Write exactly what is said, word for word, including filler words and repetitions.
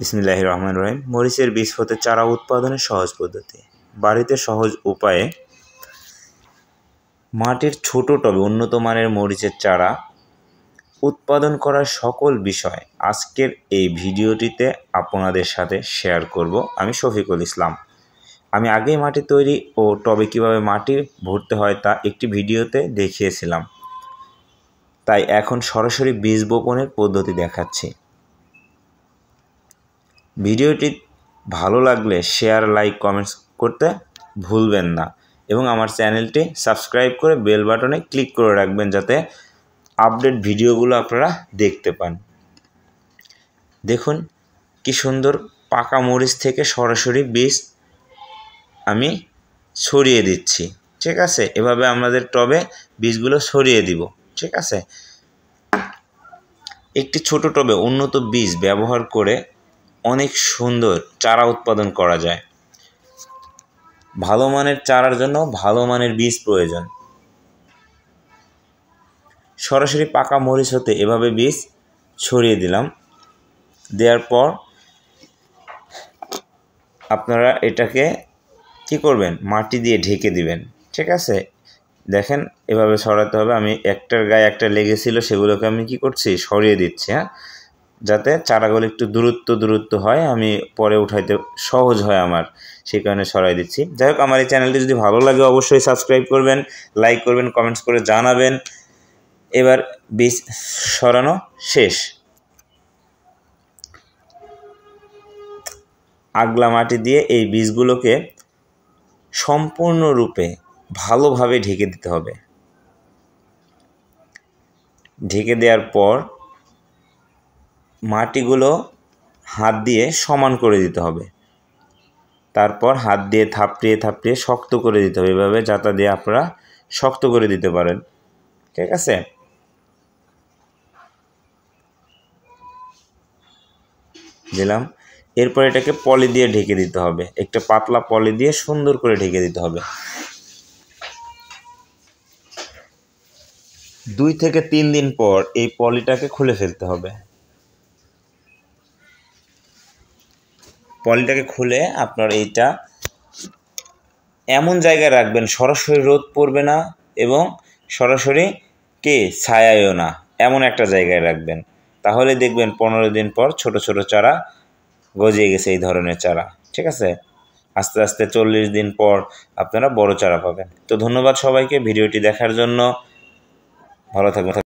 বিসমিল্লাহির রহমানির রহিম। মরিচের বীজ হতে চারা উৎপাদনের সহজ পদ্ধতি। বাড়িতে সহজ উপায়ে মাটির ছোট টবে উন্নত মানের মরিচের চারা উৎপাদন করার সকল বিষয় আজকের এই ভিডিওটিতে আপনাদের সাথে শেয়ার করব। আমি শফিকুল ইসলাম। আমি আগেই মাটি তৈরি ও টবে কীভাবে মাটি ভরতে হয় তা একটি ভিডিওতে দেখিয়েছিলাম, তাই এখন সরাসরি বীজ বপনের পদ্ধতি দেখাচ্ছি। ভিডিওটি ভালো লাগলে শেয়ার, লাইক, কমেন্টস করতে ভুলবেন না এবং আমার চ্যানেলটি সাবস্ক্রাইব করে বেল বাটনে ক্লিক করে রাখবেন যাতে আপডেট ভিডিওগুলো আপনারা দেখতে পান। দেখুন কি সুন্দর পাকা মরিচ থেকে সরাসরি বীজ আমি ছড়িয়ে দিচ্ছি। ঠিক আছে, এভাবে আমাদের টবে বীজগুলো ছড়িয়ে দিব। ঠিক আছে, একটি ছোট টবে উন্নত বীজ ব্যবহার করে অনেক সুন্দর চারা উৎপাদন করা যায়। ভালো মানের চারার জন্য ভালো মানের বীজ প্রয়োজন। সরাসরি পাকা মরিচ হতে এভাবে বীজ ছড়িয়ে দিলাম। দেওয়ার পর আপনারা এটাকে কি করবেন, মাটি দিয়ে ঢেকে দিবেন। ঠিক আছে, দেখেন এভাবে সরাতে হবে। আমি একটার গায়ে একটা লেগেছিল, সেগুলোকে আমি কি করছি, সরিয়ে দিচ্ছি। হ্যাঁ, যাতে চারাগুলো একটু দূরত্ব দূরত্ব হয়, আমি পরে উঠাইতে সহজ হয় আমার, সেই কারণে সরাই দিচ্ছি। যাই হোক, আমার এই চ্যানেলটি যদি ভালো লাগে অবশ্যই সাবস্ক্রাইব করবেন, লাইক করবেন, কমেন্টস করে জানাবেন। এবার বীজ সরানো শেষ। আগলা মাটি দিয়ে এই বীজগুলোকে সম্পূর্ণরূপে ভালোভাবে ঢেকে দিতে হবে। ঢেকে দেওয়ার পর মাটিগুলো হাত দিয়ে সমান করে দিতে হবে। তারপর হাত দিয়ে থাপড়িয়ে থাপড়িয়ে শক্ত করে দিতে হবে। এভাবে যাতা দিয়ে আপনারা শক্ত করে দিতে পারেন। ঠিক আছে, দিলাম। এরপর এটাকে পলি দিয়ে ঢেকে দিতে হবে, একটা পাতলা পলি দিয়ে সুন্দর করে ঢেকে দিতে হবে। দুই থেকে তিন দিন পর এই পলিটাকে খুলে ফেলতে হবে। পলিটাকে খুলে আপনার এইটা এমন জায়গায় রাখবেন সরাসরি রোদ পড়বে না এবং সরাসরি কে ছায়ায়ও না, এমন একটা জায়গায় রাখবেন। তাহলে দেখবেন পনেরো দিন পর ছোট ছোট চারা গজিয়ে গেছে। এই ধরনের চারা ঠিক আছে, আস্তে আস্তে চল্লিশ দিন পর আপনারা বড় চারা পাবেন। তো ধন্যবাদ সবাইকে ভিডিওটি দেখার জন্য। ভালো থাকবেন।